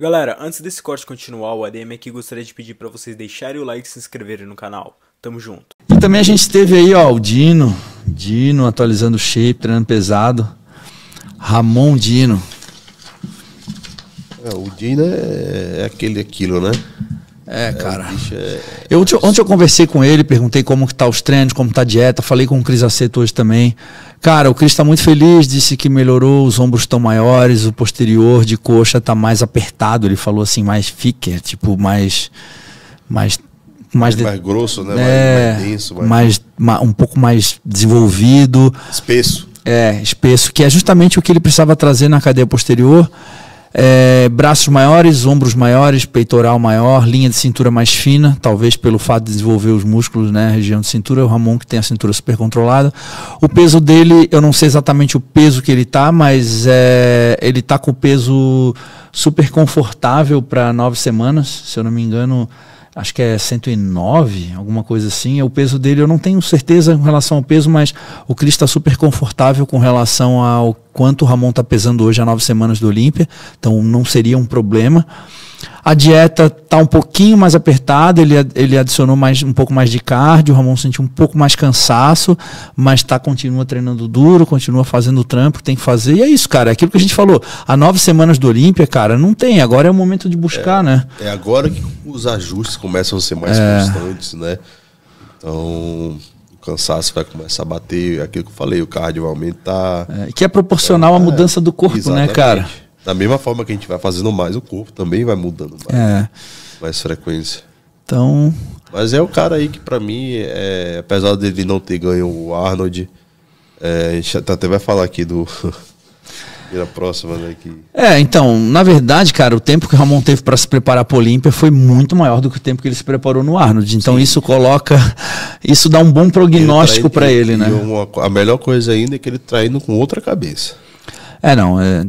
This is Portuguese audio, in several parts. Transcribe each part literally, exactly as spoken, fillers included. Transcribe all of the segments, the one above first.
Galera, antes desse corte continuar, o A D M aqui gostaria de pedir pra vocês deixarem o like e se inscreverem no canal. Tamo junto. E também a gente teve aí, ó, o Dino, Dino atualizando o shape, treinando pesado. Ramon Dino. É, o Dino é aquele aquilo, né? É, cara. É, é... Eu, ontem, ontem eu conversei com ele, perguntei como que tá os treinos, como tá a dieta, falei com o Chris Aceto hoje também. Cara, o Chris tá muito feliz, disse que melhorou, os ombros estão maiores, o posterior de coxa tá mais apertado, ele falou assim, mais thicker, tipo, mais... mais mais, de... mais grosso, né? É, mais, mais denso. Mais... mais, um pouco mais desenvolvido. Espesso. É, espesso, que é justamente o que ele precisava trazer na cadeia posterior. É, braços maiores, ombros maiores, peitoral maior, linha de cintura mais fina, talvez pelo fato de desenvolver os músculos, né, região de cintura. O Ramon que tem a cintura super controlada. O peso dele, eu não sei exatamente o peso que ele tá, mas é, ele tá com o peso super confortável para nove semanas, se eu não me engano, acho que é cento e nove, alguma coisa assim. O peso dele eu não tenho certeza em relação ao peso, mas o Chris está super confortável com relação ao quanto o Ramon está pesando hoje a nove semanas do Olympia, então não seria um problema. A dieta está um pouquinho mais apertada, ele, ele adicionou mais, um pouco mais de cardio, o Ramon sentiu um pouco mais cansaço, mas tá, continua treinando duro, continua fazendo o trampo que tem que fazer, e é isso, cara, é aquilo que a gente falou, há nove semanas do Olympia, cara, não tem, agora é o momento de buscar, é, né? É agora que os ajustes começam a ser mais é. constantes, né? Então... o cansaço vai começar a bater, aquilo que eu falei, o cardio vai aumentar. É, que é proporcional à é, mudança do corpo, exatamente, né, cara? Da mesma forma que a gente vai fazendo mais, o corpo também vai mudando mais, é. mais frequência. Então... mas é o cara aí que pra mim, é, apesar dele não ter ganho o Arnold, é, a gente até vai falar aqui do... na próxima, né? Que... é, então, na verdade, cara, o tempo que o Ramon teve para se preparar para o Olympia foi muito maior do que o tempo que ele se preparou no Arnold. Então, sim, isso coloca... isso dá um bom prognóstico para ele, ele, ele, né? Uma, a melhor coisa ainda é que ele tá indo com outra cabeça. É, não. É,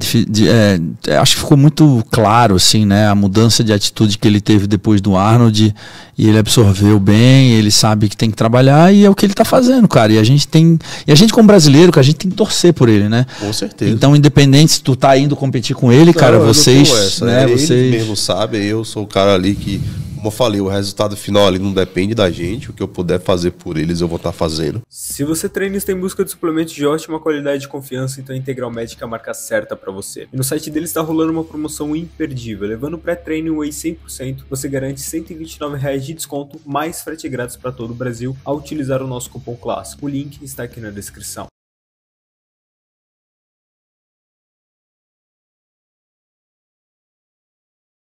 é, acho que ficou muito claro, assim, né? A mudança de atitude que ele teve depois do Arnold. E ele absorveu bem, ele sabe que tem que trabalhar e é o que ele tá fazendo, cara. E a gente tem... e a gente, como brasileiro, que a gente tem que torcer por ele, né? Com certeza. Então, independente se tu tá indo competir com ele, não, cara, vocês... né, ele vocês... mesmo sabe, eu sou o cara ali que... como eu falei, o resultado final ali não depende da gente. O que eu puder fazer por eles, eu vou estar fazendo. Se você treina e está em busca de suplementos de ótima qualidade e confiança, então a Integral Médica é a marca certa para você. E no site deles está rolando uma promoção imperdível. Levando o pré-treino e o Whey cem por cento, você garante cento e vinte e nove reais de desconto, mais frete grátis para todo o Brasil, ao utilizar o nosso cupom clássico. O link está aqui na descrição.